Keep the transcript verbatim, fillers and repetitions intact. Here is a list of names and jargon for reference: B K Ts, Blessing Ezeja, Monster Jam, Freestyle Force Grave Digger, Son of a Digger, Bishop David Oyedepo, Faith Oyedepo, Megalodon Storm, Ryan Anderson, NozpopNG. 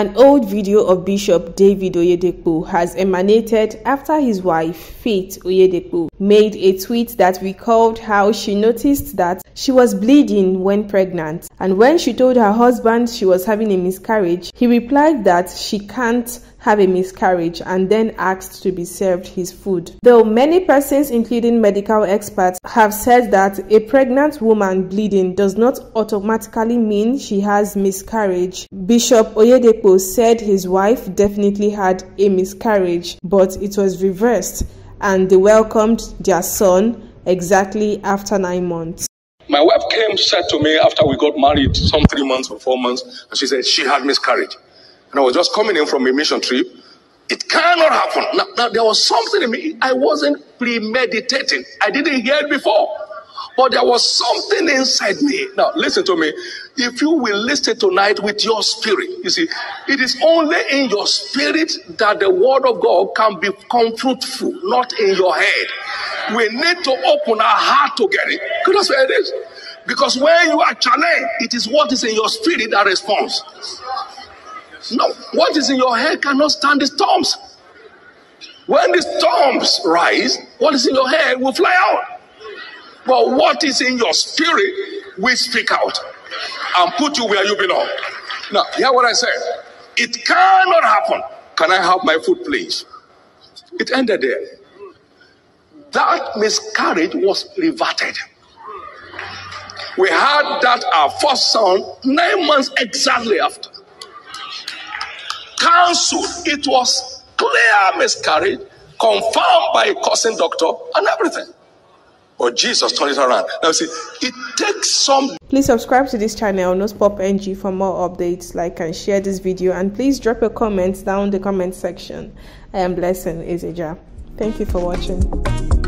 An old video of Bishop David Oyedepo has emanated after his wife, Faith Oyedepo, made a tweet that recalled how she noticed that she was bleeding when pregnant, and when she told her husband she was having a miscarriage, he replied that she can't have a miscarriage and then asked to be served his food. Though many persons, including medical experts, have said that a pregnant woman bleeding does not automatically mean she has miscarriage, Bishop Oyedepo said his wife definitely had a miscarriage, but it was reversed, and they welcomed their son exactly after nine months. My wife came, said to me after we got married, some three months or four months, and she said she had miscarriage. And I was just coming in from a mission trip. It cannot happen. Now, now there was something in me. I wasn't premeditating. I didn't hear it before. But there was something inside me. Now, listen to me. If you will listen tonight with your spirit, you see, it is only in your spirit that the word of God can become fruitful, not in your head. We need to open our heart to get it. Because that's where it is. Because when you are challenged, it is what is in your spirit that responds. No, what is in your head cannot stand the storms. When the storms rise, what is in your head will fly out. But what is in your spirit will speak out and put you where you belong. Now, hear what I said. It cannot happen. Can I have my food, please? It ended there. That miscarriage was reverted. We had that our first son nine months exactly after. Cancelled. It was clear miscarriage, confirmed by a cousin doctor and everything. But Jesus turned it around. Now you see, it takes some. Please subscribe to this channel, NozpopNG, for more updates. Like and share this video, and please drop your comments down in the comment section. I am Blessing Ezeja. Thank you for watching.